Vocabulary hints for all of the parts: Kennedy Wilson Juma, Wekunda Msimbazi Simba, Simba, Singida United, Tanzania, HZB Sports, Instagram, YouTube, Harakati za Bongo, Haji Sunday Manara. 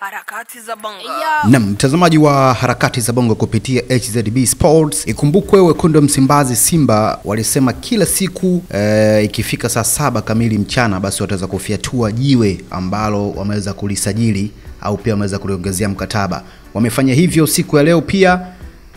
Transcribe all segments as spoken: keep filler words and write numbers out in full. Harakati za Bongo. Na mtazamaji wa Harakati za Bongo kupitia H Z B Sports, ikumbukwe Wekunda Msimbazi Simba walisema kila siku e, ikifika saa saba kamili mchana basi wataweza kufiatua jiwe ambalo wameweza kulisajili au pia wameweza kuliongezea mkataba. Wamefanya hivyo siku ya leo pia,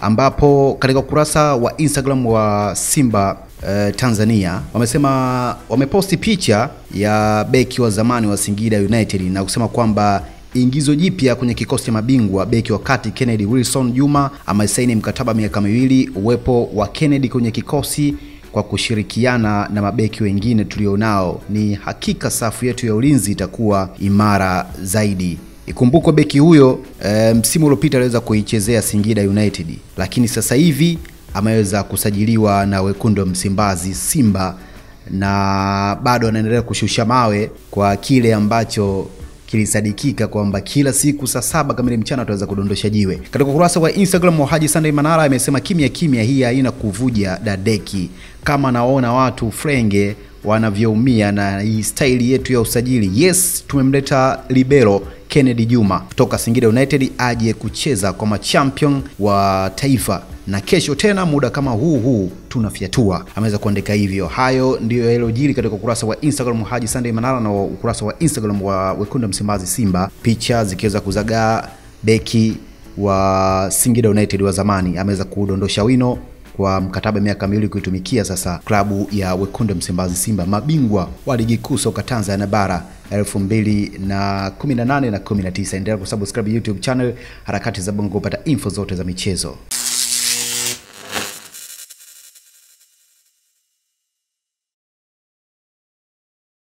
ambapo katika ukurasa wa Instagram wa Simba eh, Tanzania wamesema, wameposti picha ya beki wa zamani wa Singida United na kusema kwamba ingizo jipya kwenye kikosi cha mabingwa beki wa kati Kennedy Wilson Juma amesaini mkataba miaka miwili. Uwepo wa Kennedy kwenye kikosi kwa kushirikiana na mabeki wengine tulionao ni hakika safu yetu ya ulinzi itakuwa imara zaidi. Ikumbuko beki huyo e, msimu uliopita aliweza kuichezea Singida United, lakini sasa hivi ameweza kusajiliwa na Wekunda Msimbazi Simba na bado anaendelea kushusha mawe kwa kile ambacho kilisadikika kwamba kila siku saa saba kamili mchana ataweza kudondosha jiwe. Katika ukurasa wa Instagram wa Haji Sunday Manara amesema kimya kimya hii haina kuvuja dadeki, kama naona watu frenge wanavyoumia na hii style yetu ya usajili. Yes, tumemleta libero Kennedy Juma kutoka Singida United aje kucheza kama champion wa taifa, na kesho tena muda kama huu huu tunafiatua. Ameweza kuandika hivyo. Hayo ndio yalojiri katika ukurasa wa Instagram wa Haji Sunday Manara na ukurasa wa Instagram wa Wekunda Msimbazi Simba, picha zikiweza kuzagaa beki wa Singida United wa zamani ameweza kudondosha wino kwa mkataba miaka miwili kuitumikia sasa klabu ya Wekunda Msimbazi Simba, mabingwa wa ligi kuu soka Tanzania bara elfu mbili na kumi na nane na kumi na tisa. Endelea kusubscribe YouTube channel Harakati za Bongo kupata info zote za michezo.